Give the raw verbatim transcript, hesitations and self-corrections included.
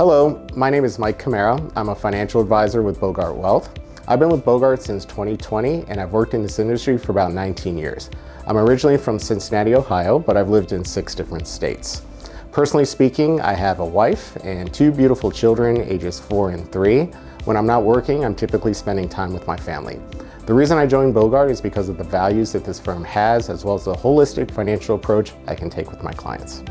Hello, my name is Mike Camara. I'm a financial advisor with Bogart Wealth. I've been with Bogart since twenty twenty, and I've worked in this industry for about nineteen years. I'm originally from Cincinnati, Ohio, but I've lived in six different states. Personally speaking, I have a wife and two beautiful children, ages four and three. When I'm not working, I'm typically spending time with my family. The reason I joined Bogart is because of the values that this firm has, as well as the holistic financial approach I can take with my clients.